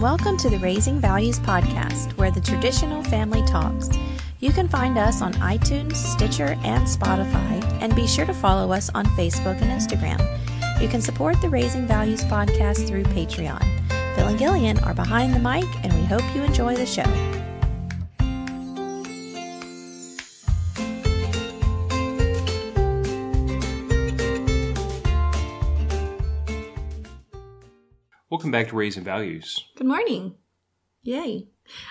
Welcome to the Raising Values Podcast, where the traditional family talks. You can find us on iTunes, Stitcher, and Spotify, and be sure to follow us on Facebook and Instagram. You can support the Raising Values Podcast through Patreon. Phil and Gillian are behind the mic, and we hope you enjoy the show. Welcome back to Raising Values. Good morning. Yay.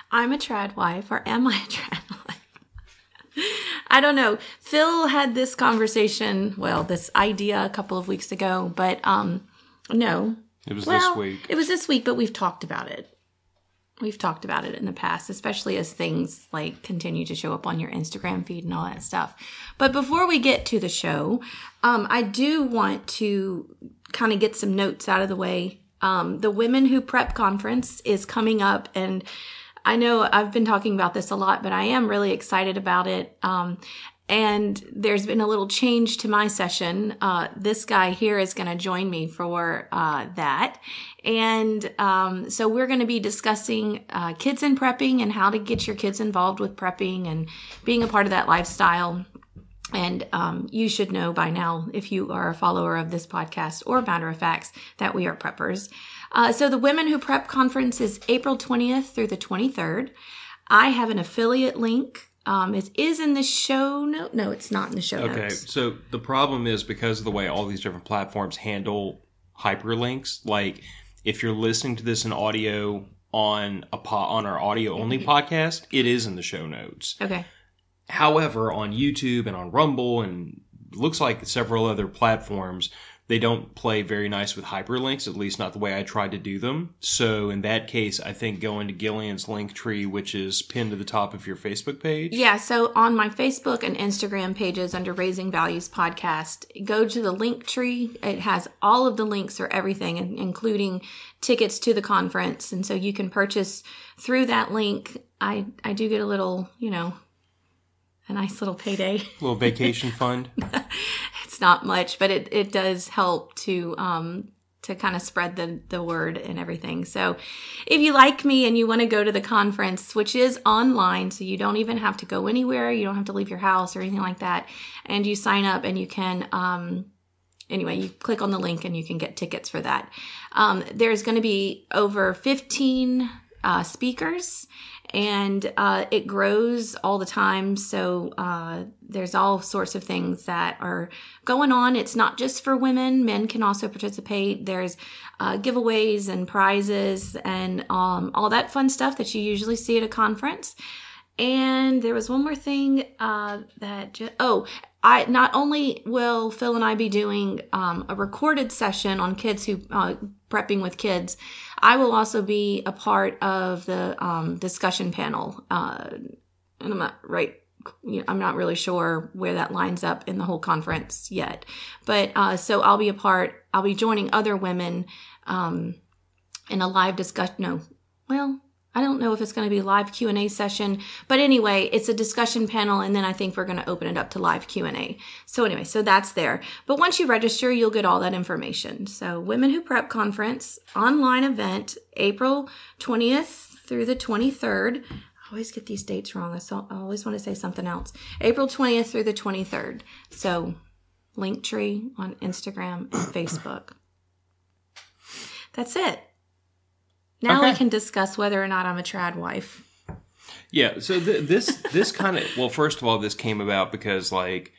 I'm a trad wife, or am I a trad wife? I don't know. Phil had this conversation, this idea a couple of weeks ago, but no. It was this week. It was this week, but we've talked about it. We've talked about it in the past, especially as things like continue to show up on your Instagram feed and all that stuff. But before we get to the show, I do want to kind of get some notes out of the way. The Women Who Prep Conference is coming up, and I know I've been talking about this a lot, but I am really excited about it. And there's been a little change to my session. This guy here is going to join me for that. And so we're going to be discussing kids and prepping and how to get your kids involved with prepping and being a part of that lifestyle. And you should know by now, if you are a follower of this podcast or Matter of Facts, that we are preppers. So the Women Who Prep Conference is April 20th through the 23rd. I have an affiliate link. It is in the show note. No, it's not in the show notes. Okay, so the problem is because of the way all these different platforms handle hyperlinks, like if you're listening to this in audio on our audio-only podcast, it is in the show notes. Okay. However, on YouTube and on Rumble and looks like several other platforms, they don't play very nice with hyperlinks, at least not the way I tried to do them. So in that case, I think going to Gillian's link tree, which is pinned to the top of your Facebook page. Yeah, so on my Facebook and Instagram pages under Raising Values Podcast, go to the link tree. It has all of the links for everything, including tickets to the conference. And so you can purchase through that link. I do get a little, a nice little payday. A little vacation fund. It's not much, but it does help to kind of spread the word and everything. So if you like me and you want to go to the conference, which is online, so you don't even have to go anywhere. You don't have to leave your house or anything like that. And you sign up and you can, you click on the link and you can get tickets for that. There's going to be over 15 speakers. And it grows all the time, so there's all sorts of things that are going on. It's not just for women. Men can also participate. There's giveaways and prizes and all that fun stuff that you usually see at a conference. And there was one more thing not only will Phil and I be doing a recorded session on kids who prepping with kids, I will also be a part of the discussion panel. And I'm not really sure where that lines up in the whole conference yet. But so I'll be joining other women in a live discussion. I don't know if it's going to be a live Q&A session, but anyway, it's a discussion panel, and then I think we're going to open it up to live Q&A. So anyway, so that's there. But once you register, you'll get all that information. So Women Who Prep Conference, online event, April 20th through the 23rd. I always get these dates wrong. I always want to say something else. April 20th through the 23rd. So Linktree on Instagram and Facebook. That's it. Now okay. I can discuss whether or not I'm a trad wife. Yeah, so this kind of... Well, first of all, this came about because, admittedly,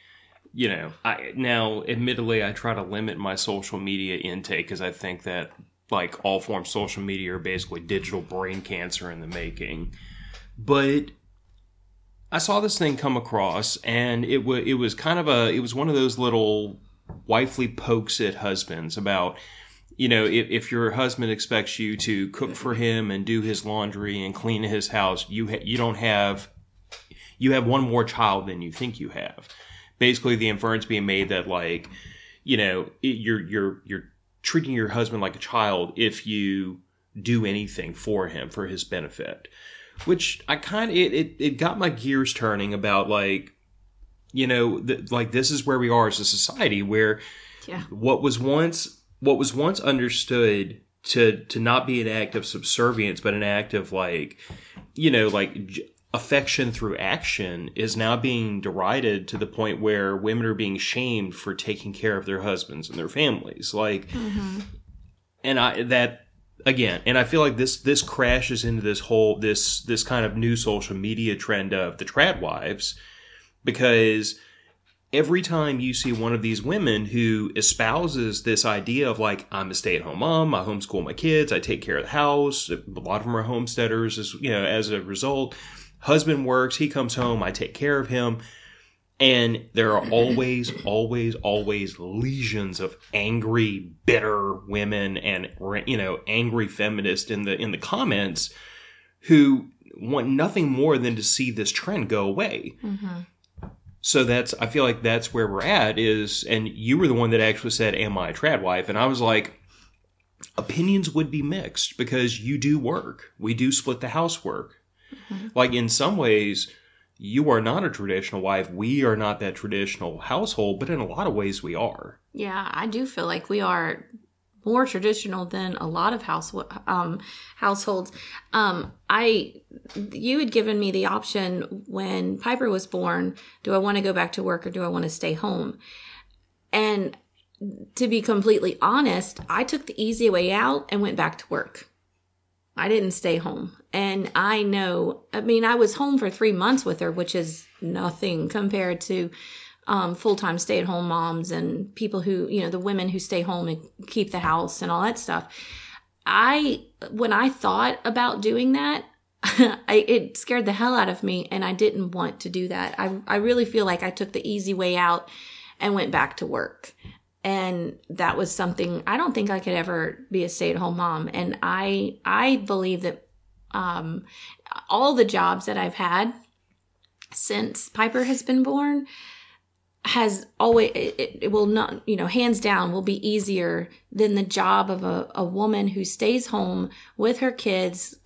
I try to limit my social media intake because I think that, all forms of social media are basically digital brain cancer in the making. But I saw this thing come across, and it was kind of it was one of those little wifely pokes at husbands about... if your husband expects you to cook for him and do his laundry and clean his house, you have one more child than you think you have. Basically, the inference being made that you're treating your husband like a child if you do anything for him for his benefit, which I kind of it got my gears turning about this is where we are as a society where what was once understood to not be an act of subservience, but an act of affection through action is now being derided to the point where women are being shamed for taking care of their husbands and their families. And I feel like this crashes into this whole, this kind of new social media trend of the trad wives, because every time you see one of these women who espouses this idea of I'm a stay-at-home mom, I homeschool my kids, I take care of the house. A lot of them are homesteaders, as a result. Husband works, he comes home, I take care of him. And there are always, always, always legions of angry, bitter women and, angry feminists in the comments who want nothing more than to see this trend go away. Mm-hmm. So I feel like that's where we're at is, and you were the one that actually said, am I a trad wife? And I was like, opinions would be mixed because you do work. We do split the housework. Mm-hmm. In some ways, you are not a traditional wife. We are not that traditional household, but in a lot of ways we are. Yeah, I do feel like we are more traditional than a lot of households. You had given me the option when Piper was born, do I want to go back to work or do I want to stay home? And to be completely honest, I took the easy way out and went back to work. I didn't stay home. And I was home for 3 months with her, which is nothing compared to full-time stay-at-home moms and people who, the women who stay home and keep the house and all that stuff. When I thought about doing that, it scared the hell out of me, and I didn't want to do that. I really feel like I took the easy way out and went back to work. And that was something I don't think I could ever be a stay-at-home mom. And I believe that all the jobs that I've had since Piper has been born has always, it will not, hands down, will be easier than the job of a woman who stays home with her kids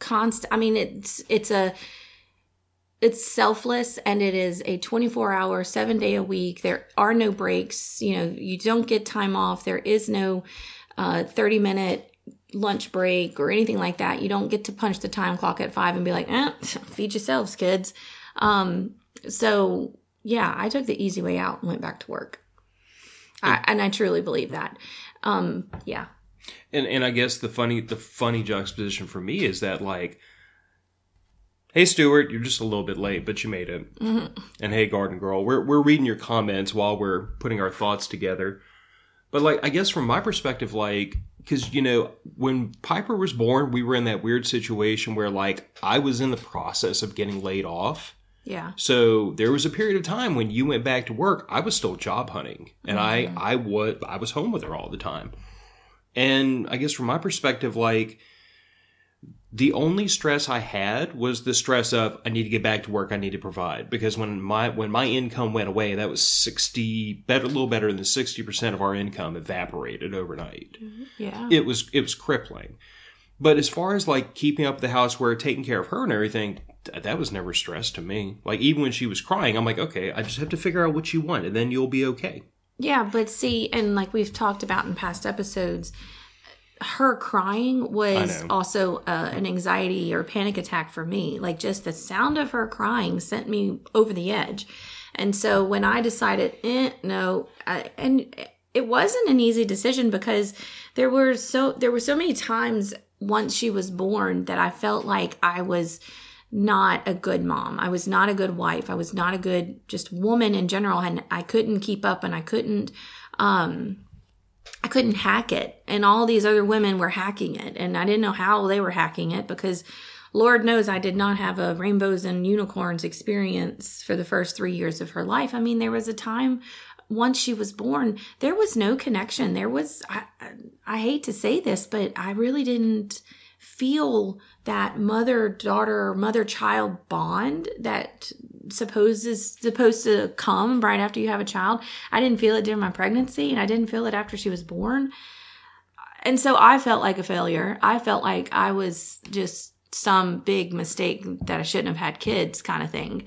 it's selfless, and it is a 24-hour, 7-day a week. There are no breaks. You don't get time off. There is no 30-minute lunch break or anything like that. You don't get to punch the time clock at 5 and be like, feed yourselves, kids. Yeah, I took the easy way out and went back to work. And I truly believe that. Yeah. And I guess the funny juxtaposition for me is that hey, Stuart, you're just a little bit late, but you made it. Mm-hmm. And hey, Garden Girl, we're reading your comments while we're putting our thoughts together. But I guess from my perspective, because, when Piper was born, we were in that weird situation where I was in the process of getting laid off. Yeah. So there was a period of time when you went back to work. I was still job hunting, and mm-hmm. I was home with her all the time. And I guess from my perspective, the only stress I had was the stress of I need to get back to work. I need to provide, because when my income went away, that was a little better than 60% of our income evaporated overnight. Mm-hmm. Yeah. It was crippling. But as far as keeping up the housework, taking care of her and everything, that was never stress to me. Even when she was crying, I'm okay, I just have to figure out what you want, and then you'll be okay. Yeah, but see, and we've talked about in past episodes, her crying was also an anxiety or panic attack for me. Just the sound of her crying sent me over the edge. And so when I decided, and it wasn't an easy decision, because there were so many times once she was born that I felt like I was not a good mom. I was not a good wife. I was not a good just woman in general. And I couldn't keep up, and I couldn't hack it. And all these other women were hacking it, and I didn't know how they were hacking it, because Lord knows I did not have a rainbows and unicorns experience for the first 3 years of her life. I mean, there was a time once she was born, there was no connection. There was, I hate to say this, but I really didn't feel that mother-daughter, mother-child bond that supposed to come right after you have a child. I didn't feel it during my pregnancy, and I didn't feel it after she was born. And so I felt like a failure. I felt like I was just some big mistake that I shouldn't have had kids kind of thing.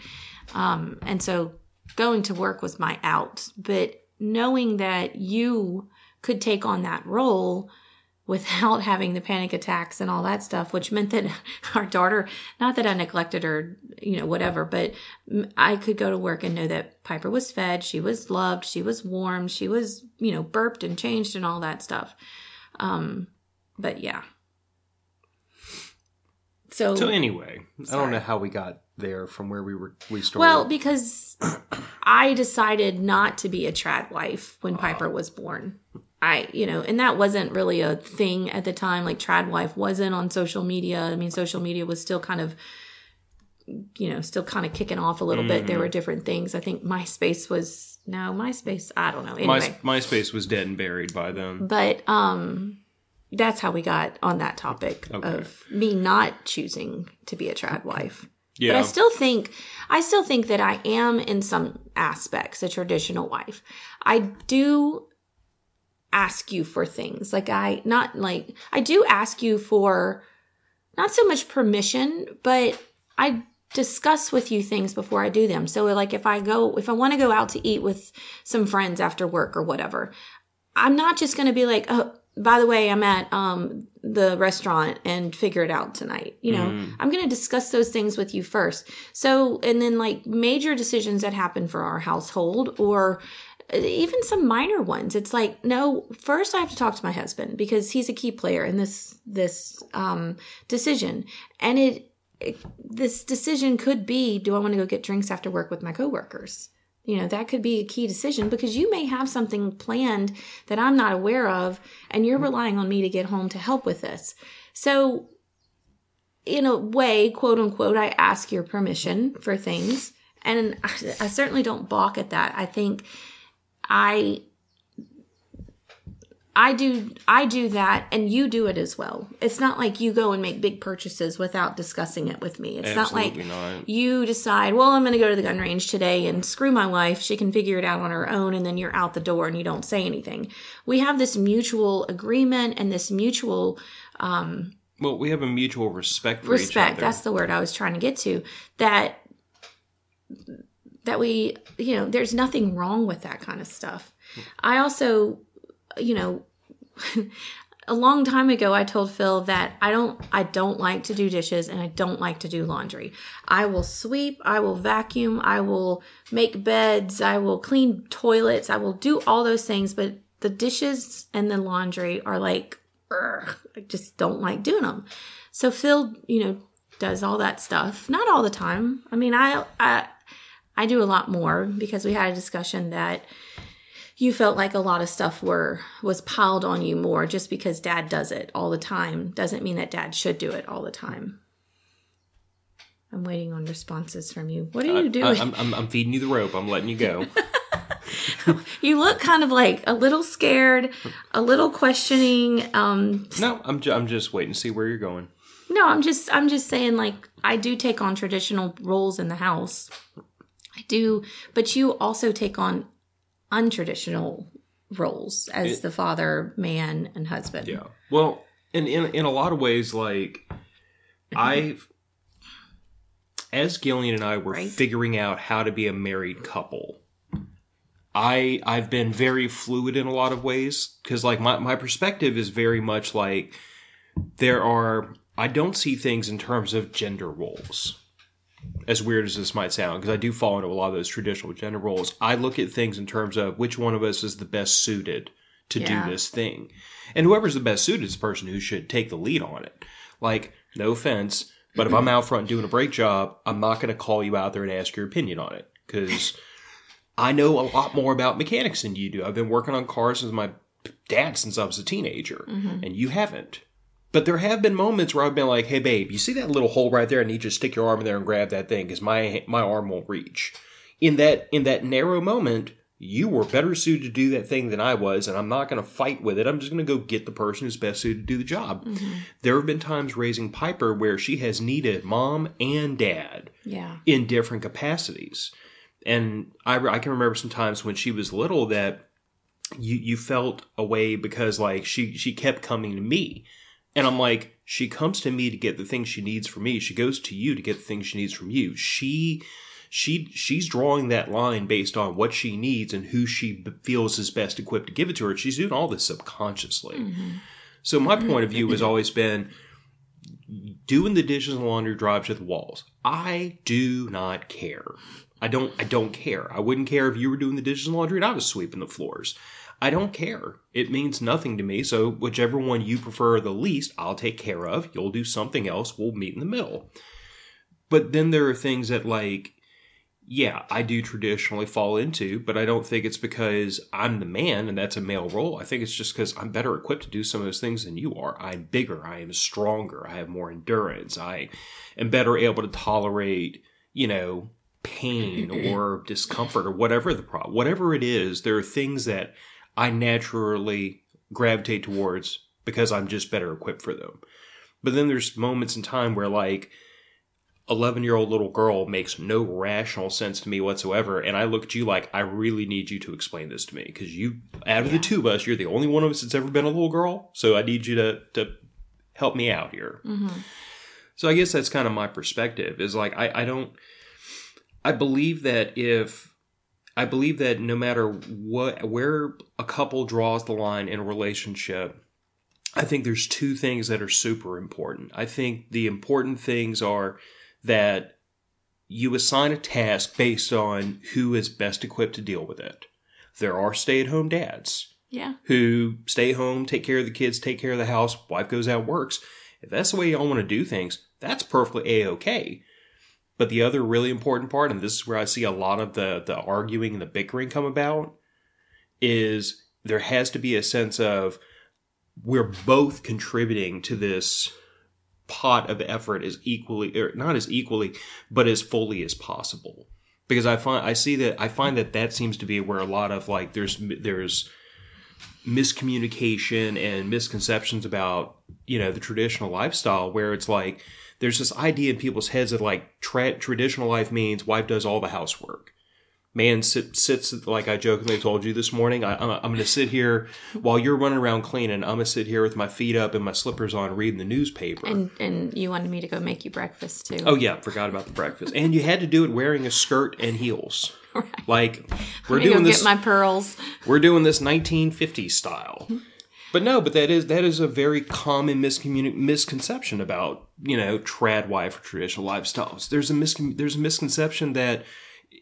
And so going to work was my out. But knowing that you could take on that role without having the panic attacks and all that stuff, which meant that our daughter, not that I neglected her, you know, whatever, but I could go to work and know that Piper was fed, she was loved, she was warm, she was, you know, burped and changed and all that stuff. But yeah. So anyway, sorry. I don't know how we got there from where we started. Well, because I decided not to be a trad wife when Piper was born. And that wasn't really a thing at the time. Like, trad wife wasn't on social media. I mean, social media was still kind of kicking off a little bit. There were different things. I think MySpace, I don't know. Anyway. MySpace was dead and buried by then. But that's how we got on that topic of me not choosing to be a trad wife. Yeah. But I still think that I am in some aspects a traditional wife. I do ask you for things. I do ask you for not so much permission, but I discuss with you things before I do them. So like if I want to go out to eat with some friends after work or whatever, I'm not just going to be like, oh, by the way, I'm at the restaurant and figure it out tonight. You know, I'm going to discuss those things with you first. So, and then like major decisions that happen for our household or even some minor ones. It's like, no, first I have to talk to my husband because he's a key player in this decision. And this decision could be, do I want to go get drinks after work with my coworkers? You know, that could be a key decision because you may have something planned that I'm not aware of and you're relying on me to get home to help with this. So in a way, quote unquote, I ask your permission for things. And I certainly don't balk at that. I think I do that and you do it as well. It's not like you go and make big purchases without discussing it with me. It's absolutely not like you decide, well, I'm going to go to the gun range today and screw my wife. She can figure it out on her own. And then you're out the door and you don't say anything. We have this mutual agreement and this mutual, we have a mutual respect for each other. That's the word I was trying to get to. That we, you know, there's nothing wrong with that kind of stuff. I also, you know, a long time ago, I told Phil that I don't like to do dishes and I don't like to do laundry. I will sweep, I will vacuum, I will make beds, I will clean toilets, I will do all those things, but the dishes and the laundry are like, I just don't like doing them. So Phil, you know, does all that stuff. Not all the time. I mean, I do a lot more because we had a discussion that you felt like a lot of stuff was piled on you more just because Dad does it all the time. Doesn't mean that Dad should do it all the time. I'm waiting on responses from you. What are you doing? I'm feeding you the rope. I'm letting you go. You look kind of like a little scared, a little questioning. No, I'm just waiting to see where you're going. No, I'm just saying, like, I do take on traditional roles in the house. I do, but you also take on untraditional roles as the father, man, and husband. Yeah. Well, and in a lot of ways, like, as Gillian and I were figuring out how to be a married couple, I've been very fluid in a lot of ways because, like, my perspective is very much like I don't see things in terms of gender roles, as weird as this might sound, because I do fall into a lot of those traditional gender roles. I look at things in terms of which one of us is the best suited to do this thing. And whoever's the best suited is the person who should take the lead on it. Like, no offense, but if I'm out front doing a brake job, I'm not going to call you out there and ask your opinion on it, because I know a lot more about mechanics than you do. I've been working on cars with my dad since I was a teenager, and you haven't. But there have been moments where I've been like, hey, babe, you see that little hole right there? I need you to stick your arm in there and grab that thing because my arm won't reach. In that narrow moment, you were better suited to do that thing than I was, and I'm not going to fight with it. I'm just going to go get the person who's best suited to do the job. Mm-hmm. There have been times raising Piper where she has needed Mom and Dad in different capacities. And I can remember some times when she was little that you felt a way because, like, she kept coming to me. And I'm like, she comes to me to get the things she needs from me. She goes to you to get the things she needs from you. She's drawing that line based on what she needs and who she feels is best equipped to give it to her. She's doing all this subconsciously. Mm-hmm. So my point of view has always been doing the dishes and laundry drives to the walls. I do not care. I don't care. I wouldn't care if you were doing the dishes and laundry and I was sweeping the floors. I don't care. It means nothing to me. So whichever one you prefer the least, I'll take care of. You'll do something else. We'll meet in the middle. But then there are things that, like, yeah, I do traditionally fall into, but I don't think it's because I'm the man and that's a male role. I think it's just because I'm better equipped to do some of those things than you are. I'm bigger. I am stronger. I have more endurance. I am better able to tolerate, you know, pain or discomfort or whatever the problem, whatever it is. There are things that I naturally gravitate towards because I'm just better equipped for them. But then there's moments in time where, like, 11-year-old little girl makes no rational sense to me whatsoever. And I look at you like, I really need you to explain this to me. Because you, out of the two of us, you're the only one of us that's ever been a little girl. So I need you to help me out here. Mm-hmm. So I guess that's kind of my perspective is, like, I believe that no matter what, where a couple draws the line in a relationship, I think there's two things that are super important. I think the important things are that you assign a task based on who is best equipped to deal with it. There are stay-at-home dads who stay home, take care of the kids, take care of the house, wife goes out, works. If that's the way y'all want to do things, that's perfectly A-okay. But the other really important part, and this is where I see a lot of the arguing and the bickering come about, is there has to be a sense of we're both contributing to this pot of effort as equally, or not as equally, but as fully as possible. Because I find that seems to be where a lot of, like, there's miscommunication and misconceptions about, you know, the traditional lifestyle, where it's like there's this idea in people's heads that, like, traditional life means wife does all the housework. Man sits, like I jokingly told you this morning, I'm going to sit here while you're running around cleaning. I'm going to sit here with my feet up and my slippers on reading the newspaper. And you wanted me to go make you breakfast too. Oh, yeah. Forgot about the breakfast. And you had to do it wearing a skirt and heels. Right. Like, we're doing this. Get my pearls. We're doing this 1950s style. But no, but that is a very common misconception about, you know, trad wife or traditional lifestyles. There's a misconception that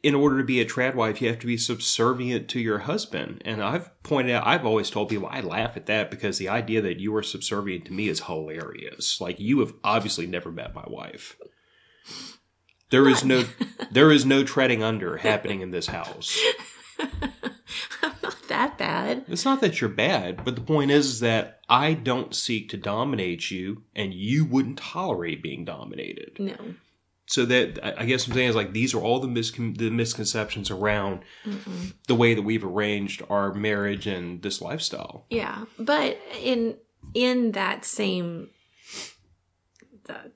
in order to be a trad wife, you have to be subservient to your husband. And I've always told people, I laugh at that because the idea that you are subservient to me is hilarious. Like, you have obviously never met my wife. There is no treading under happening in this house. I'm not that bad. It's not that you're bad, but the point is that I don't seek to dominate you, and you wouldn't tolerate being dominated. No. So that, I guess what I'm saying is, like, these are all the misconceptions around the way that we've arranged our marriage and this lifestyle. Yeah. But in that same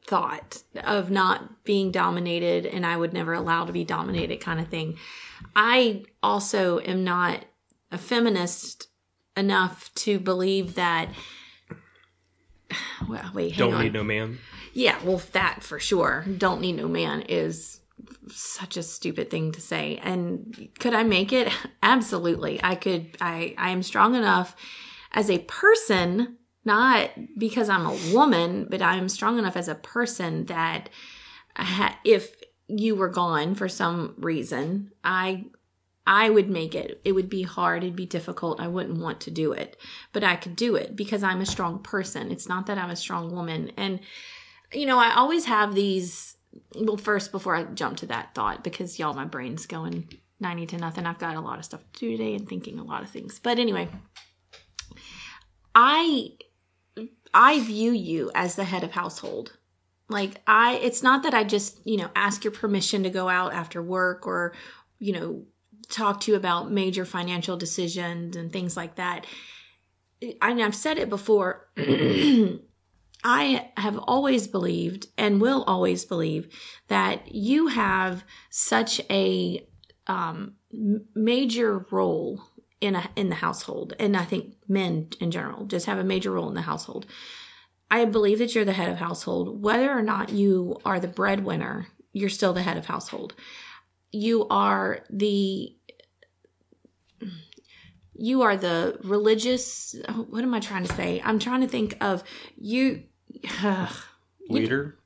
thought of not being dominated, and I would never allow to be dominated kind of thing, I also am not a feminist enough to believe that, well, wait, hang on. Don't need no man. Yeah, well, that for sure. Don't need no man is such a stupid thing to say. And could I make it? Absolutely. I could. I am strong enough as a person, not because I'm a woman, but I am strong enough as a person that if you were gone for some reason, I would make it. It would be hard. It'd be difficult. I wouldn't want to do it, but I could do it because I'm a strong person. It's not that I'm a strong woman. And, you know, I always have these, well, first, before I jump to that thought, because y'all, my brain's going 90 to nothing. I've got a lot of stuff to do today and thinking a lot of things. But anyway, I view you as the head of household. Like, it's not that I just, you know, ask your permission to go out after work or, you know, talk to you about major financial decisions and things like that. And I've said it before. I have always believed and will always believe that you have such a major role in the household. And I think men in general just have a major role in the household. I believe that you're the head of household. Whether or not you are the breadwinner, you're still the head of household. You are the you are the religious, what am I trying to say? I'm trying to think of you. Leader?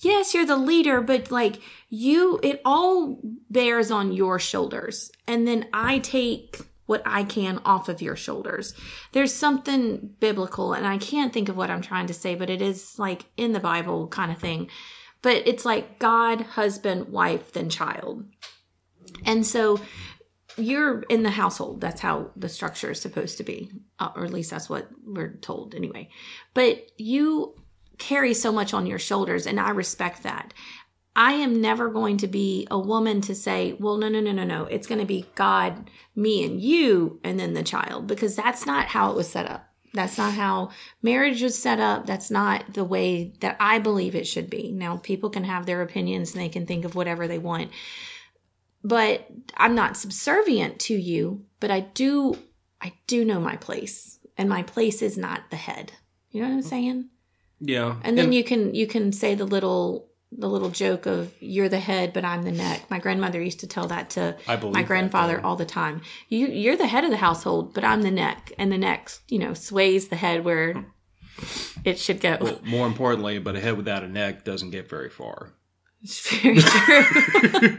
Yes, you're the leader, but like you, it all bears on your shoulders. And then I take what I can off of your shoulders. There's something biblical, and I can't think of what I'm trying to say, but it is like in the Bible kind of thing. But it's like God, husband, wife, then child. And so you're in the household. That's how the structure is supposed to be, or at least that's what we're told anyway. But you carry so much on your shoulders, and I respect that. I am never going to be a woman to say, well, no. It's going to be God, me, and you, and then the child, because that's not how it was set up. That's not how marriage was set up. That's not the way that I believe it should be. Now, people can have their opinions, and they can think of whatever they want. But I'm not subservient to you, but I do know my place, and my place is not the head. You know what I'm saying? Yeah. And then you can say the little joke of you're the head, but I'm the neck. My grandmother used to tell that to my grandfather all the time. You're the head of the household, but I'm the neck, and the neck, sways the head where it should go. Well, more importantly, but a head without a neck doesn't get very far. It's very true.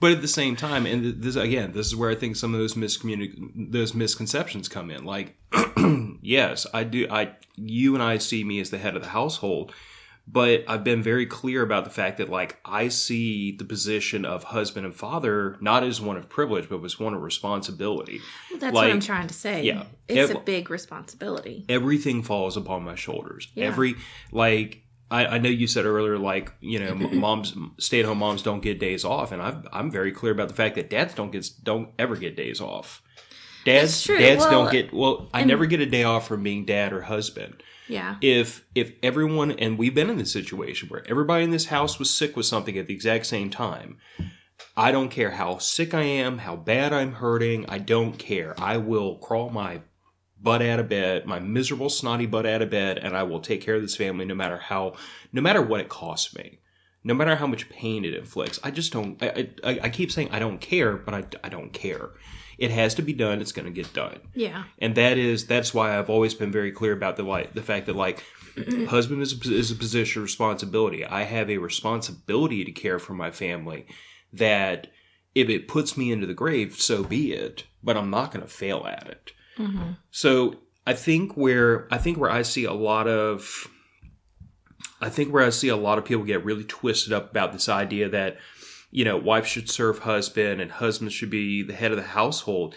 But at the same time, and this is where I think some of those misconceptions come in. Like, yes, I do. You and I see me as the head of the household. But I've been very clear about the fact that, like, I see the position of husband and father not as one of privilege, but as one of responsibility. Well, that's what I'm trying to say. Yeah. It's a big responsibility. Everything falls upon my shoulders. Yeah. I know you said earlier, moms, stay-at-home moms don't get days off. And I'm very clear about the fact that dads don't ever get days off. I never get a day off from being dad or husband. Yeah. If everyone, and we've been in this situation where everybody in this house was sick with something at the exact same time, I don't care how sick I am, how bad I'm hurting, I don't care. I will crawl my butt out of bed, my miserable snotty butt out of bed, and I will take care of this family no matter what it costs me. No matter how much pain it inflicts. I just don't, I keep saying I don't care, but I don't care. It has to be done. It's going to get done. Yeah. And that's why I've always been very clear about the fact that, like, husband is a position of responsibility. I have a responsibility to care for my family that if it puts me into the grave, so be it, but I'm not going to fail at it. Mm-hmm. So I think where I see a lot of people get really twisted up about this idea that, wife should serve husband and husband should be the head of the household,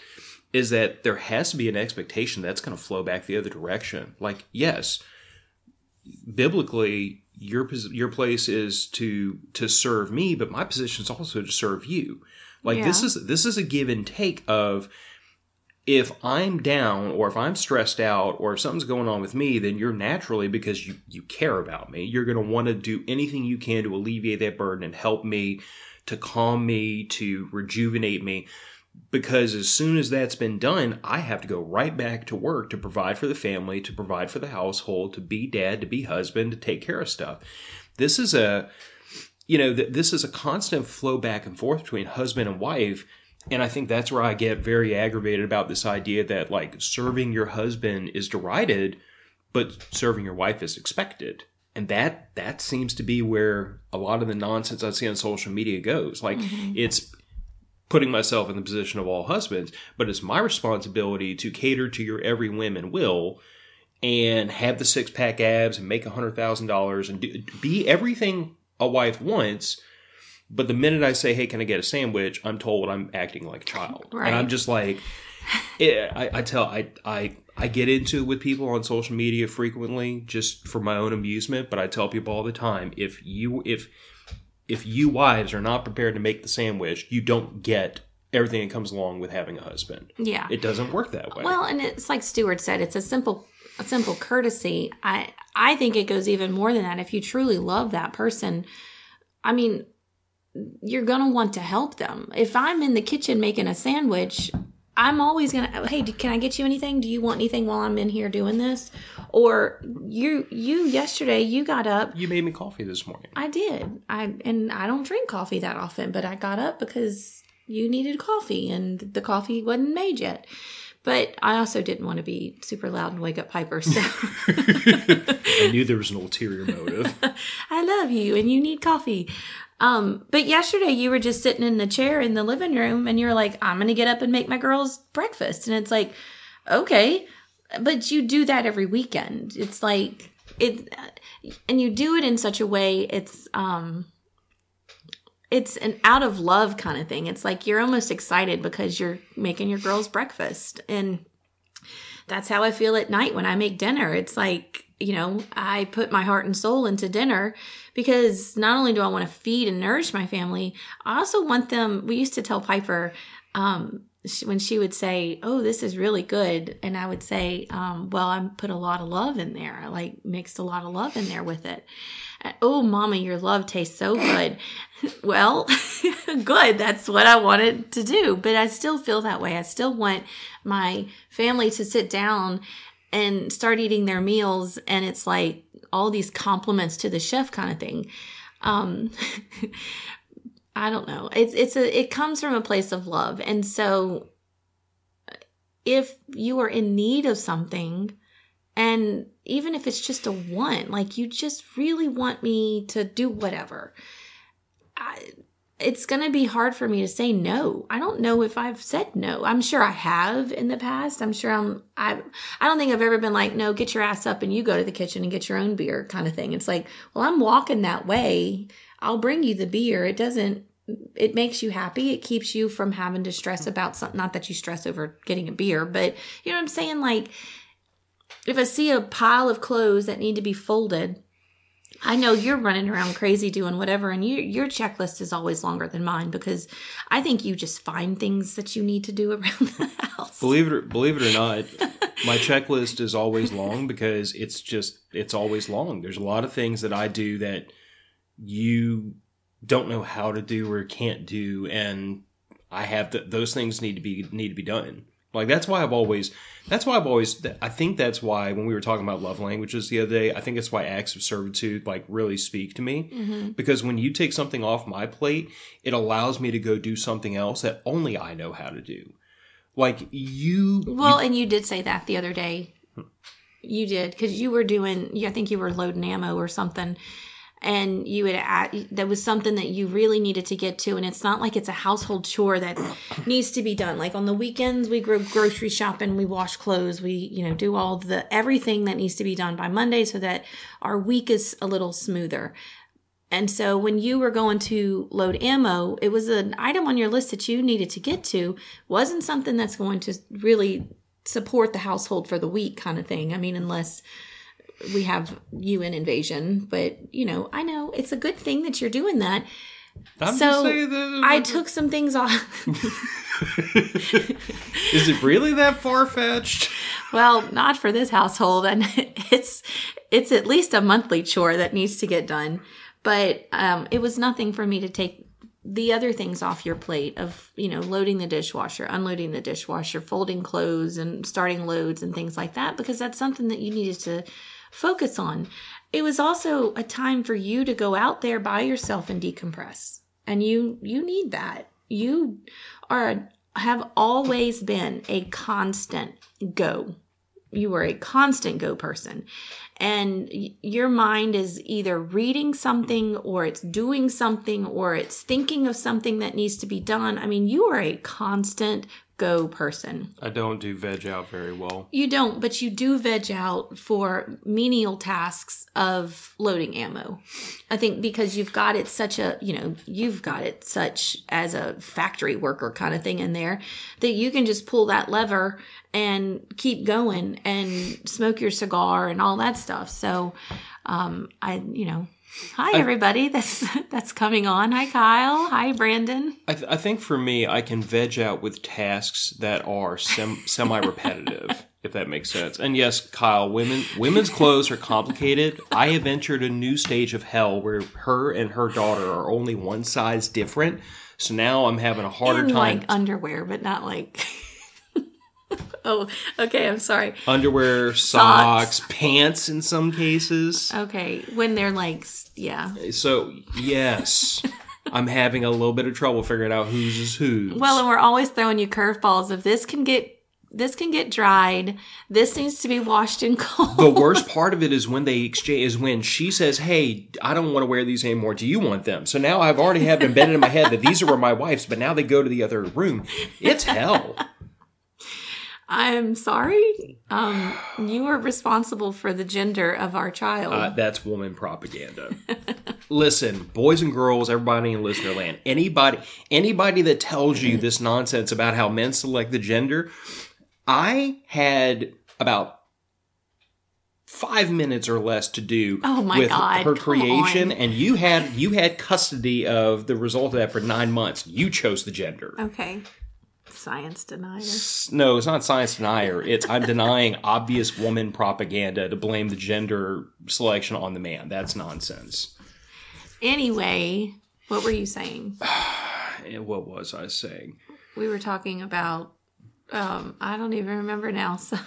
is that there has to be an expectation that's going to flow back the other direction. Like, yes, biblically, your place is to serve me, but my position is also to serve you. Like, yeah. This is a give and take of, if I'm down or if I'm stressed out or if something's going on with me, then you're naturally, because you care about me, you're going to want to do anything you can to alleviate that burden and help me, to calm me, to rejuvenate me. Because as soon as that's been done, I have to go right back to work to provide for the family, to provide for the household, to be dad, to be husband, to take care of stuff. This is a constant flow back and forth between husband and wife. And I think that's where I get very aggravated about this idea that, like, serving your husband is derided, but serving your wife is expected. And that seems to be where a lot of the nonsense I see on social media goes. Like, mm-hmm. It's putting myself in the position of all husbands, but it's my responsibility to cater to your every whim and will and have the six-pack abs and make $100,000 and be everything a wife wants. But the minute I say, hey, can I get a sandwich, I'm told I'm acting like a child. Right. And I'm just like, I get into it with people on social media frequently just for my own amusement. But I tell people all the time, if you wives are not prepared to make the sandwich, you don't get everything that comes along with having a husband. Yeah. It doesn't work that way. Well, and it's like Stuart said, it's a simple courtesy. I think it goes even more than that. If you truly love that person, I mean, you're going to want to help them. If I'm in the kitchen making a sandwich, I'm always going to, hey, can I get you anything? Do you want anything while I'm in here doing this? Or you yesterday, you got up. You made me coffee this morning. I did. And I don't drink coffee that often, but I got up because you needed coffee and the coffee wasn't made yet. But I also didn't want to be super loud and wake up Piper, so. I knew there was an ulterior motive. I love you, and you need coffee. But yesterday you were just sitting in the chair in the living room, and you're like, I'm going to get up and make my girls breakfast. And it's like, okay, but you do that every weekend. It's like, and you do it in such a way, it's an out of love kind of thing. It's like you're almost excited because you're making your girls breakfast. And that's how I feel at night when I make dinner. It's like, you know, I put my heart and soul into dinner because not only do I want to feed and nourish my family, I also want them. We used to tell Piper when she would say, oh, this is really good. And I would say, well, I put a lot of love in there. I like mixed a lot of love in there with it. Oh, Mama, your love tastes so good. Well, good. That's what I wanted to do. But I still feel that way. I still want my family to sit down and start eating their meals. And it's like all these compliments to the chef kind of thing. I don't know. It comes from a place of love. And so if you are in need of something, and even if it's just a want, like you just really want me to do whatever, it's going to be hard for me to say no. I don't know if I've said no. I'm sure I have in the past. I don't think I've ever been like, no, get your ass up and you go to the kitchen and get your own beer kind of thing. It's like, well, I'm walking that way. I'll bring you the beer. It makes you happy. It keeps you from having to stress about something. Not that you stress over getting a beer, but you know what I'm saying? Like, if I see a pile of clothes that need to be folded, I know you're running around crazy doing whatever, and your checklist is always longer than mine because I think you just find things that you need to do around the house. Believe it or not, my checklist is always long because it's always long. There's a lot of things that I do that you don't know how to do or can't do, and I have those things need to be done. Like that's why I've always, I think that's why when we were talking about love languages the other day, I think that's why acts of servitude like really speak to me, mm-hmm. because when you take something off my plate, it allows me to go do something else that only I know how to do. Like and you did say that the other day. You did, because you were I think you were loading ammo or something. And you had, that was something that you really needed to get to. And it's not like it's a household chore that needs to be done. Like on the weekends, we go grocery shopping, we wash clothes, we, you know, do all everything that needs to be done by Monday so that our week is a little smoother. And so when you were going to load ammo, it was an item on your list that you needed to get to. Wasn't something that's going to really support the household for the week kind of thing. I mean, unless we have UN invasion, but you know, I know it's a good thing that you're doing that. I took some things off. Is it really that far-fetched? Well, not for this household. And it's at least a monthly chore that needs to get done. But it was nothing for me to take the other things off your plate of, you know, loading the dishwasher, unloading the dishwasher, folding clothes and starting loads and things like that, because that's something that you needed to focus on. It was also a time for you to go out there by yourself and decompress. And you need that. You have always been a constant go. You were a constant go person. And your mind is either reading something or it's doing something or it's thinking of something that needs to be done. I mean, you are a constant go person. I don't do veg out very well. You don't, but you do veg out for menial tasks of loading ammo. I think because you've got it such as a factory worker kind of thing in there that you can just pull that lever and keep going and smoke your cigar and all that stuff. So, hi, everybody. That's coming on. Hi, Kyle. Hi, Brandon. I think for me, I can veg out with tasks that are semi-repetitive, if that makes sense. And yes, Kyle, women's clothes are complicated. I have entered a new stage of hell where her and her daughter are only one size different. So now I'm having a harder time. Like underwear, but not like... Oh, okay. I'm sorry. Underwear, socks, pants in some cases. Okay. When they're like, yeah. So, yes, I'm having a little bit of trouble figuring out whose is whose. Well, and we're always throwing you curveballs of this can get this can get dried. This needs to be washed and cold. The worst part of it is when they exchange, is when she says, hey, I don't want to wear these anymore. Do you want them? So now I've already had embedded in my head that these were my wife's, but now they go to the other room. It's hell. I'm sorry. You are responsible for the gender of our child. That's woman propaganda. Listen, boys and girls, everybody in listener land, anybody that tells you this nonsense about how men select the gender, I had about 5 minutes or less to do her creation, and you had custody of the result of that for 9 months. You chose the gender. Okay. Science denier? No, it's not science denier. It's I'm denying obvious woman propaganda to blame the gender selection on the man. That's nonsense. Anyway, what were you saying? What was I saying? We were talking about, I don't even remember now. So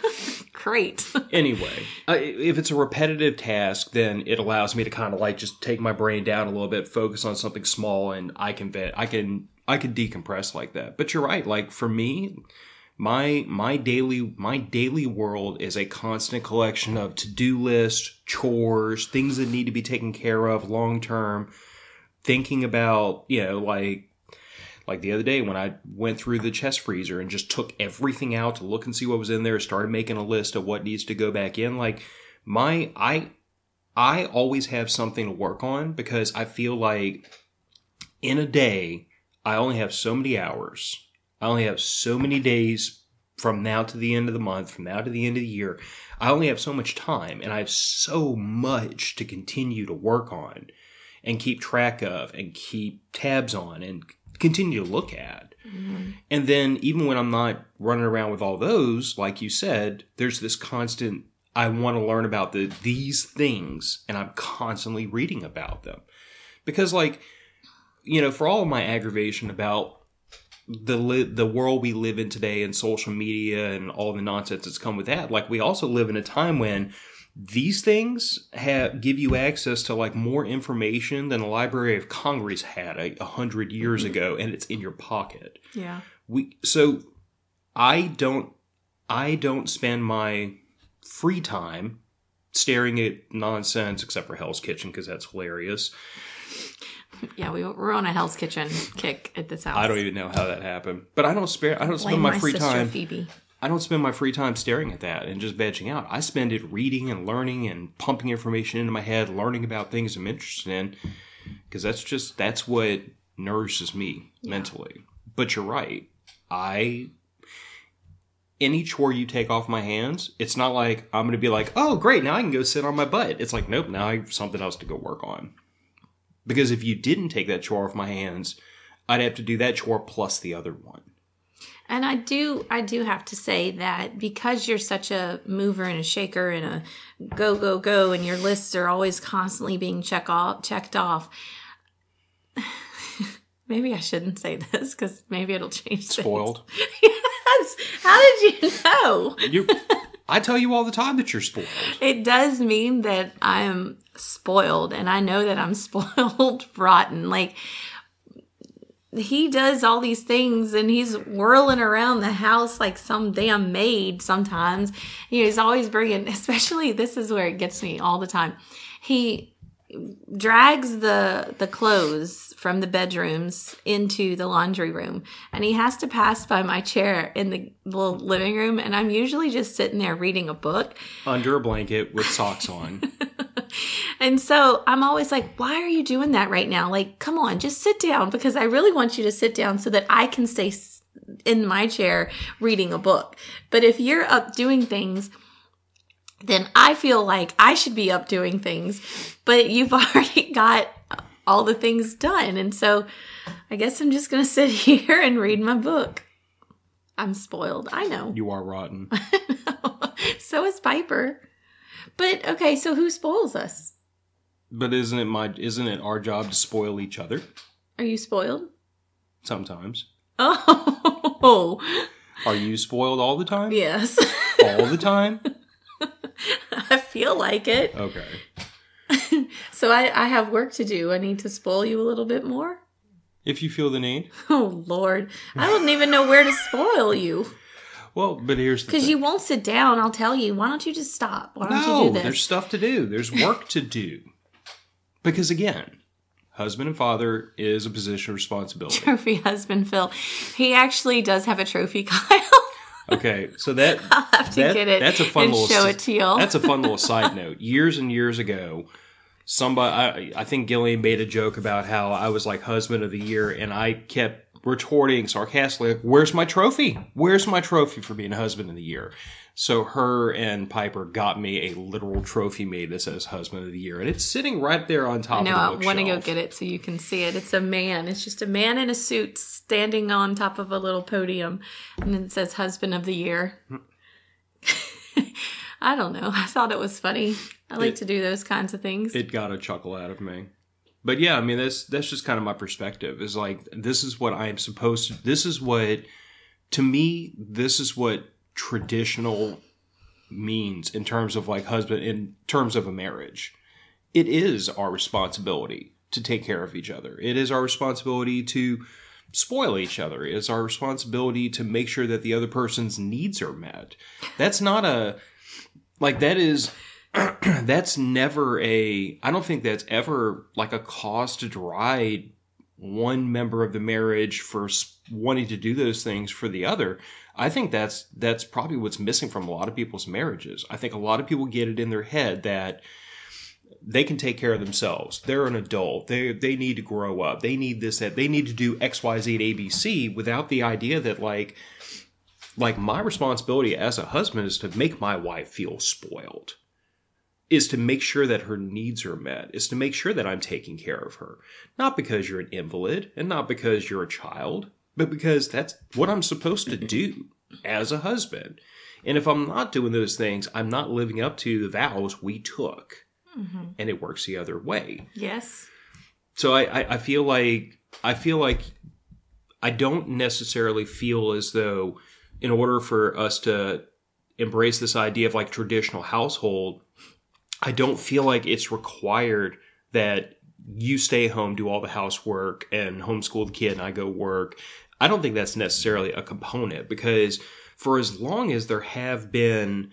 great. Anyway, if it's a repetitive task, then it allows me to kind of like just take my brain down a little bit, focus on something small, and I can decompress like that. But you're right. Like for me, my daily world is a constant collection of to-do lists, chores, things that need to be taken care of long term, thinking about, you know, like the other day when I went through the chest freezer and just took everything out to look and see what was in there, started making a list of what needs to go back in. Like I always have something to work on because I feel like in a day, I only have so many hours. I only have so many days from now to the end of the month, from now to the end of the year. I only have so much time, and I have so much to continue to work on and keep track of and keep tabs on and continue to look at. Mm-hmm. And then even when I'm not running around with all those, like you said, there's this constant, I want to learn about these things, and I'm constantly reading about them. Because like, you know, for all of my aggravation about the world we live in today and social media and all the nonsense that's come with that, like we also live in a time when these things give you access to like more information than the Library of Congress had 100 years ago, and it's in your pocket. Yeah. So I don't spend my free time staring at nonsense except for Hell's Kitchen because that's hilarious. Yeah, we're on a Hell's Kitchen kick at this house. I don't even know how that happened, but I don't spend my free time staring at that and just vegging out. I spend it reading and learning and pumping information into my head, learning about things I'm interested in, because that's what nourishes me mentally. But you're right. Any chore you take off my hands, it's not like I'm going to be like, oh great, now I can go sit on my butt. It's like, nope, now I have something else to go work on. Because if you didn't take that chore off my hands, I'd have to do that chore plus the other one. And I do have to say that because you're such a mover and a shaker and a go, go, go, and your lists are always constantly being checked off. Maybe I shouldn't say this because maybe it'll change things. Spoiled. Yes. How did you know? I tell you all the time that you're spoiled. It does mean that I'm spoiled, and I know that I'm spoiled rotten. Like, he does all these things, and he's whirling around the house like some damn maid sometimes. You know, he's always bringing, especially this is where it gets me all the time. He drags the clothes from the bedrooms into the laundry room, and he has to pass by my chair in the little living room, and I'm usually just sitting there reading a book under a blanket with socks on. And so I'm always like, why are you doing that right now? Like, come on, just sit down, because I really want you to sit down so that I can stay in my chair reading a book. But if you're up doing things, then I feel like I should be up doing things, but you've already got all the things done. And so I guess I'm just going to sit here and read my book. I'm spoiled. I know. You are rotten. So is Piper. But okay, so who spoils us? But isn't it our job to spoil each other? Are you spoiled? Sometimes. Oh. Are you spoiled all the time? Yes. All the time? I feel like it. Okay. So I have work to do. I need to spoil you a little bit more. If you feel the need. Oh, Lord. I don't even know where to spoil you. Well, but here's the thing. Because you won't sit down, I'll tell you. Why don't you just stop? Why don't you do this? No, there's stuff to do. There's work to do. Because again, husband and father is a position of responsibility. Trophy husband, Phil. He actually does have a trophy, Kyle. Okay, so that I'll have to get it. That's a fun little show it to you. That's a fun little side note. Years and years ago, somebody I think Gillian made a joke about how I was like husband of the year, and I kept retorting sarcastically, like, "Where's my trophy? Where's my trophy for being husband of the year?" So her and Piper got me a literal trophy made that says "Husband of the Year," and it's sitting right there on top of the bookshelf. I want to go get it so you can see it. It's a man. It's just a man in a suit standing on top of a little podium, and it says "Husband of the Year." I don't know. I thought it was funny. I like to do those kinds of things. It got a chuckle out of me. But yeah, I mean, that's just kind of my perspective. Is like, this is what I am supposed to, this is what traditional means in terms of like husband, in terms of a marriage. It is our responsibility to take care of each other. It is our responsibility to spoil each other. It is our responsibility to make sure that the other person's needs are met. That's not a, like that is... that's never a, I don't think that's ever like a cause to deride one member of the marriage for wanting to do those things for the other. I think that's probably what's missing from a lot of people's marriages. I think a lot of people get it in their head that they can take care of themselves. They're an adult. They need to grow up. They need this, that. They need to do X, Y, Z, A, B, C without the idea that like my responsibility as a husband is to make my wife feel spoiled. Is to make sure that her needs are met, is to make sure that I'm taking care of her. Not because you're an invalid and not because you're a child, but because that's what I'm supposed to do as a husband. And if I'm not doing those things, I'm not living up to the vows we took. Mm-hmm. And it works the other way. Yes. So I feel like I don't necessarily feel as though in order for us to embrace this idea of like traditional household, I don't feel like it's required that you stay home, do all the housework, and homeschool the kid, and I go work. I don't think that's necessarily a component, because for as long as there have been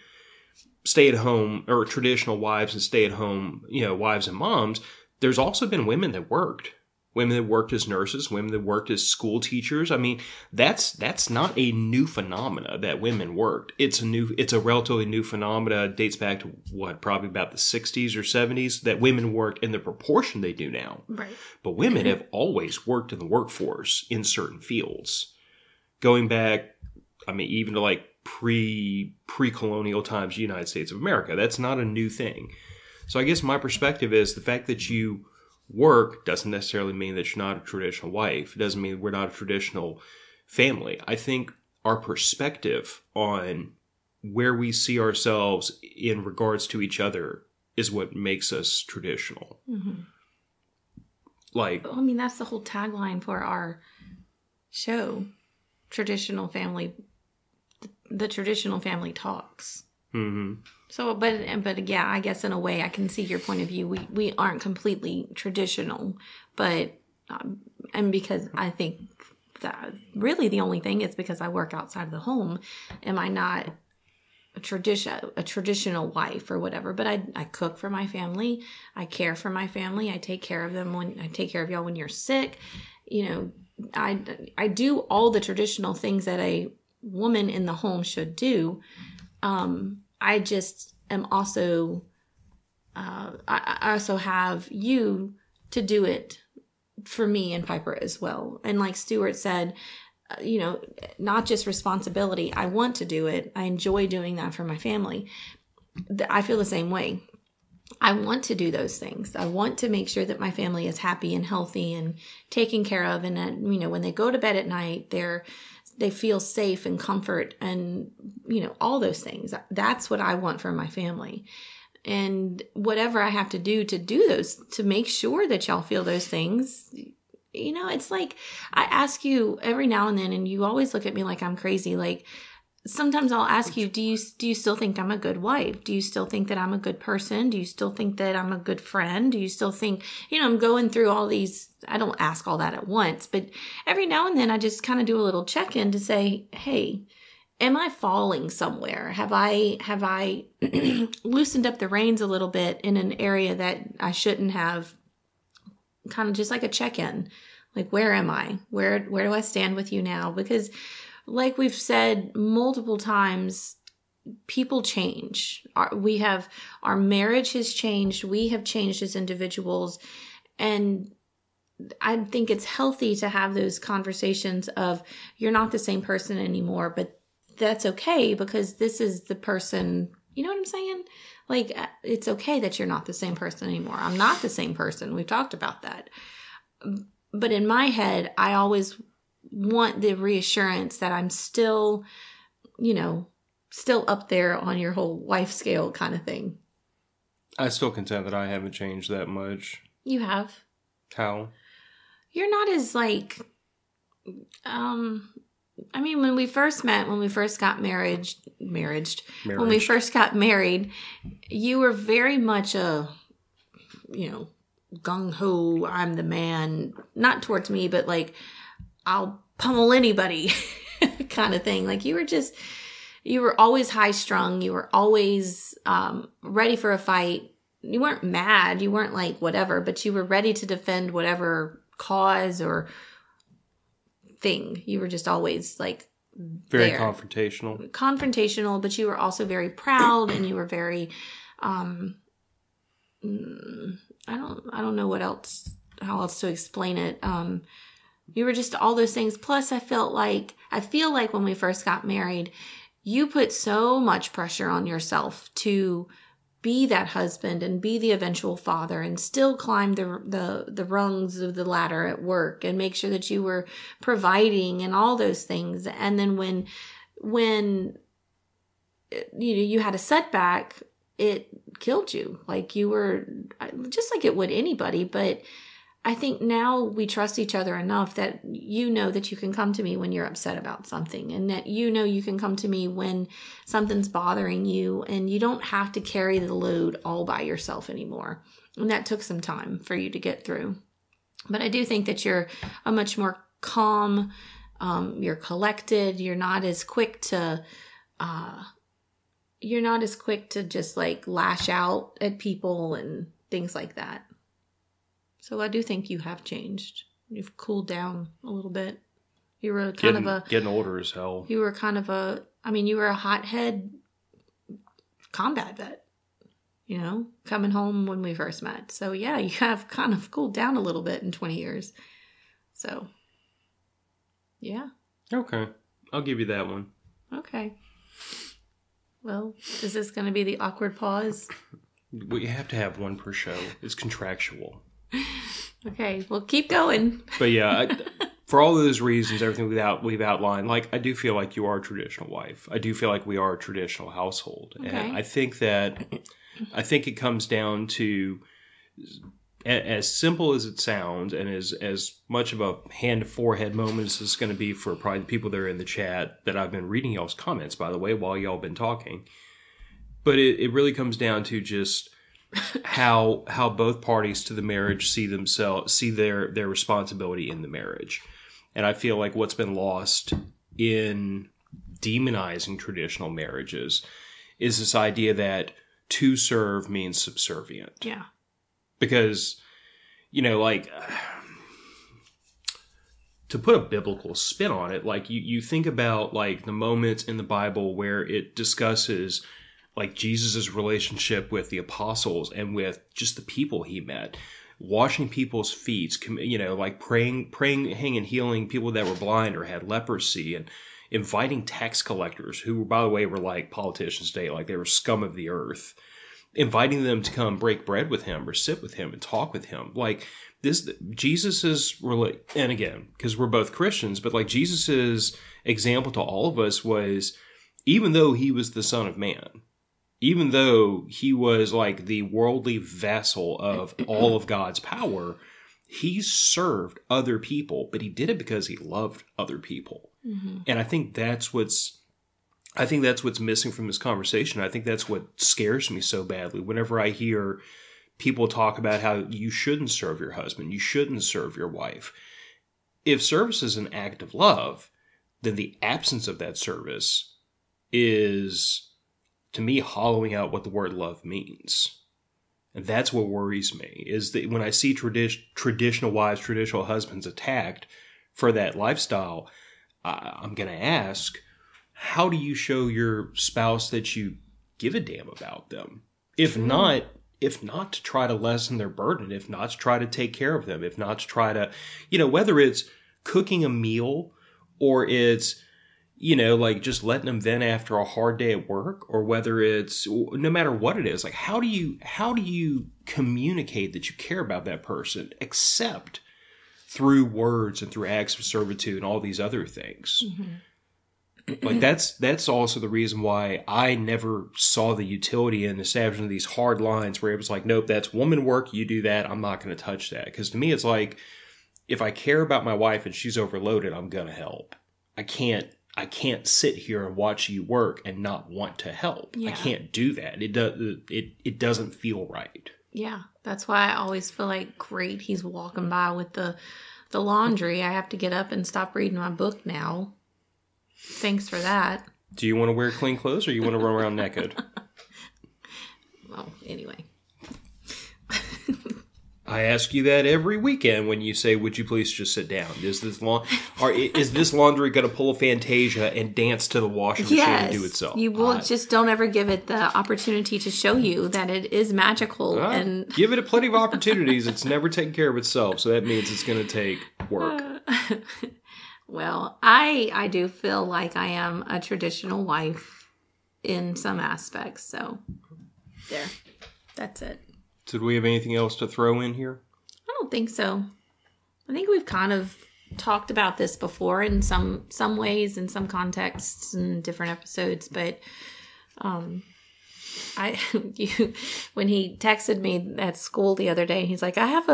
stay-at-home or traditional wives and stay-at-home, wives and moms, there's also been women that worked. Women that worked as nurses, women that worked as school teachers. I mean, that's not a new phenomena that women worked. It's a relatively new phenomena. It dates back to probably about the 60s or 70s that women worked in the proportion they do now. Right. But women mm-hmm. have always worked in the workforce in certain fields. Going back, I mean, even to like pre-colonial times, United States of America. That's not a new thing. So I guess my perspective is the fact that you work doesn't necessarily mean that you're not a traditional wife. It doesn't mean we're not a traditional family. I think our perspective on where we see ourselves in regards to each other is what makes us traditional. Mm-hmm. That's the whole tagline for our show, Traditional Family, the Traditional Family Talks. Mm-hmm. So, but yeah, I guess in a way I can see your point of view. We aren't completely traditional, but, and because I think that really the only thing is because I work outside of the home, am I not a traditional wife or whatever, but I cook for my family. I care for my family. I take care of them I take care of y'all when you're sick. I do all the traditional things that a woman in the home should do. I just am also, I also have you to do it for me and Piper as well. And like Stuart said, not just responsibility. I want to do it. I enjoy doing that for my family. I feel the same way. I want to do those things. I want to make sure that my family is happy and healthy and taken care of. And that, when they go to bed at night, they feel safe and comfort and, all those things. That's what I want for my family. And whatever I have to do those, to make sure that y'all feel those things, it's like I ask you every now and then, and you always look at me like I'm crazy. Like sometimes I'll ask you, do you still think I'm a good wife? Do you still think that I'm a good person? Do you still think that I'm a good friend? Do you still think, I'm going through all these, I don't ask all that at once, but every now and then I just kind of do a little check-in to say, hey, am I falling somewhere? Have I loosened up the reins a little bit in an area that I shouldn't have? Kind of just like a check-in. Like, where am I? Where do I stand with you now? Because like we've said multiple times, people change. Our marriage has changed. We have changed as individuals. And I think it's healthy to have those conversations of, you're not the same person anymore, but that's okay, because this is the person, you know what I'm saying? Like, it's okay that you're not the same person anymore. I'm not the same person. We've talked about that. But in my head, I always want the reassurance that I'm still, you know, still up there on your whole life scale kind of thing. I still contend that I haven't changed that much. You have. How? You're not as like, I mean, when we first met, when we first got married, when we first got married, you were very much a, you know, gung-ho, I'm the man, not towards me, but like, I'll pummel anybody kind of thing. Like, you were always high-strung. You were always ready for a fight. You weren't mad. You weren't like whatever, but you were ready to defend whatever cause or thing. You were just always like very there. confrontational, but you were also very proud, and you were very I don't know how else to explain it. You were just all those things. Plus I feel like when we first got married, you put so much pressure on yourself to be that husband and be the eventual father and still climb the rungs of the ladder at work and make sure that you were providing and all those things. And then when you know, you had a setback, it killed you. Like, you were just like it would anybody. But I think now we trust each other enough that you know that you can come to me when you're upset about something, and that you know you can come to me when something's bothering you, and you don't have to carry the load all by yourself anymore. And that took some time for you to get through. But I do think that you're a much more calm, you're collected, you're not as quick to just like lash out at people and things like that. So I do think you have changed. You've cooled down a little bit. You were getting older as hell. You were you were a hothead combat vet, you know, coming home when we first met. So yeah, you have kind of cooled down a little bit in 20 years. So yeah. Okay. I'll give you that one. Okay. Well, is this going to be the awkward pause? We have to have one per show. It's contractual. Okay, well, keep going. But yeah, for all of those reasons, everything we've outlined, like, I do feel like you are a traditional wife. I do feel like we are a traditional household. Okay. And I think it comes down to, as simple as it sounds, and as much of a hand-to-forehead moment as it's going to be for probably the people that are in the chat, that I've been reading y'all's comments, by the way, while y'all been talking. But it really comes down to just how both parties to the marriage see their responsibility in the marriage. And I feel like what's been lost in demonizing traditional marriages is this idea that to serve means subservient. Yeah. Because, you know, like, to put a biblical spin on it, like, you think about like the moments in the Bible where it discusses like Jesus's relationship with the apostles and with just the people he met, washing people's feet, you know, like praying, and healing people that were blind or had leprosy, and inviting tax collectors who, by the way, were like politicians today, like they were scum of the earth, inviting them to come break bread with him or sit with him and talk with him. Like, this, Jesus's, and again, because we're both Christians, but like Jesus's example to all of us was, even though he was the Son of Man, even though he was like the worldly vessel of all of God's power, he served other people, but he did it because he loved other people. Mm-hmm. And I think that's what's missing from this conversation. I think that's what scares me so badly whenever I hear people talk about how you shouldn't serve your husband, you shouldn't serve your wife. If service is an act of love, then the absence of that service is, to me, hollowing out what the word love means. And that's what worries me, is that when I see traditional wives, traditional husbands attacked for that lifestyle, I'm going to ask, how do you show your spouse that you give a damn about them? If not to try to lessen their burden, if not to try to take care of them, if not to try to, whether it's cooking a meal or it's, like just letting them vent after a hard day at work, or whether it's, no matter what it is, like how do you communicate that you care about that person except through words and through acts of servitude and all these other things? Mm-hmm. Like that's also the reason why I never saw the utility in establishing these hard lines where it was like, nope, that's woman work. You do that. I'm not going to touch that. Because to me, it's like, if I care about my wife and she's overloaded, I'm going to help. I can't sit here and watch you work and not want to help. Yeah. I can't do that. It doesn't feel right. Yeah. That's why I always feel like, great, he's walking by with the laundry. I have to get up and stop reading my book now. Thanks for that. Do you want to wear clean clothes or you want to run around naked? Well, anyway. I ask you that every weekend when you say, would you please just sit down? Is this laundry going to pull a Fantasia and dance to the washing machine and do itself? You will. Just don't ever give it the opportunity to show you that it is magical. And give it plenty of opportunities. It's never taken care of itself. So that means it's going to take work. Well, I do feel like I am a traditional wife in some aspects. So there, that's it. So do we have anything else to throw in here? I don't think so. I think we've kind of talked about this before in some ways, in some contexts, in different episodes. But when he texted me at school the other day, he's like, I have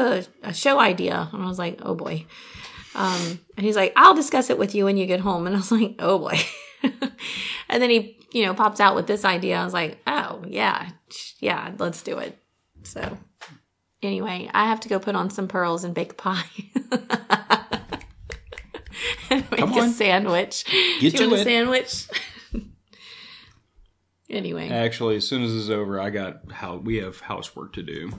a show idea. And I was like, oh boy. And he's like, I'll discuss it with you when you get home. And I was like, oh boy. And then he, pops out with this idea. I was like, oh yeah, let's do it. So anyway, I have to go put on some pearls and bake a pie and make a sandwich. Get to it. A sandwich. Anyway. Actually, as soon as this is over, we have housework to do.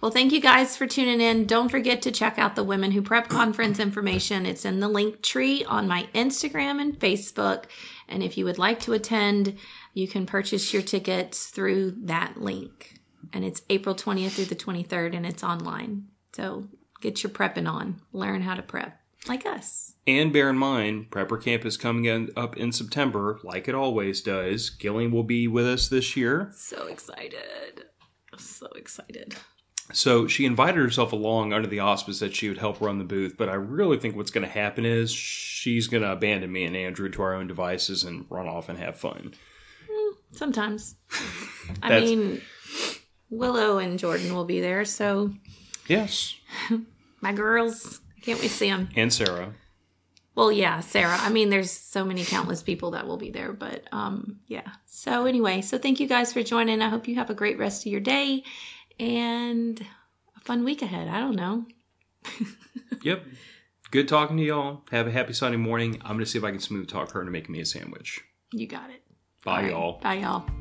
Well, thank you guys for tuning in. Don't forget to check out the Women Who Prep Conference information. It's in the link tree on my Instagram and Facebook. And if you would like to attend, you can purchase your tickets through that link. And it's April 20th through the 23rd, and it's online. So get your prepping on. Learn how to prep like us. And bear in mind, Prepper Camp is coming up in September, like it always does. Gillian will be with us this year. So excited. So excited. So she invited herself along under the auspice that she would help run the booth. But I really think what's going to happen is she's going to abandon me and Andrew to our own devices and run off and have fun. Sometimes. I mean, Willow and Jordan will be there. So, yes. My girls. Can't wait to see them. And Sarah. Well, yeah, Sarah. I mean, there's so many countless people that will be there, but yeah. So anyway, so thank you guys for joining. I hope you have a great rest of your day and a fun week ahead. I don't know. Yep. Good talking to y'all. Have a happy Sunday morning. I'm going to see if I can smooth talk her into making me a sandwich. You got it. Bye, y'all. Bye, y'all.